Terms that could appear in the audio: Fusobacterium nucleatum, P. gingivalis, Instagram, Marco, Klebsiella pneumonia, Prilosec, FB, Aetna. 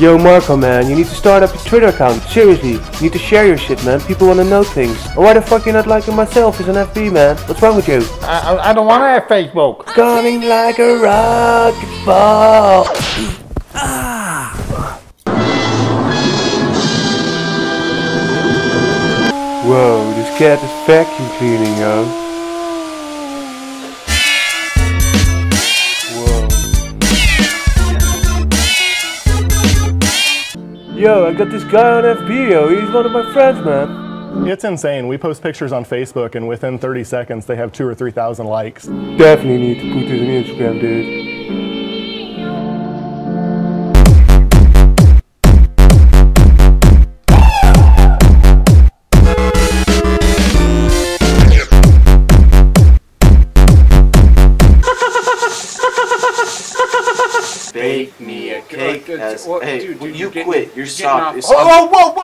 Yo Marco, man, you need to start up your Twitter account. Seriously, you need to share your shit, man. People want to know things. And why the fuck you not liking myself as an FB, man? What's wrong with you? I don't want to have Facebook. Coming like a rocket ball. Whoa, this cat is vacuum cleaning, yo. Yo, I got this guy on FB, yo. He's one of my friends, man. It's insane. We post pictures on Facebook and within 30 seconds they have 2,000 or 3,000 likes. Definitely need to put this on Instagram, dude. Bake me a cake. Dude, hey, dude, you quit. You're soft. Whoa, whoa, whoa!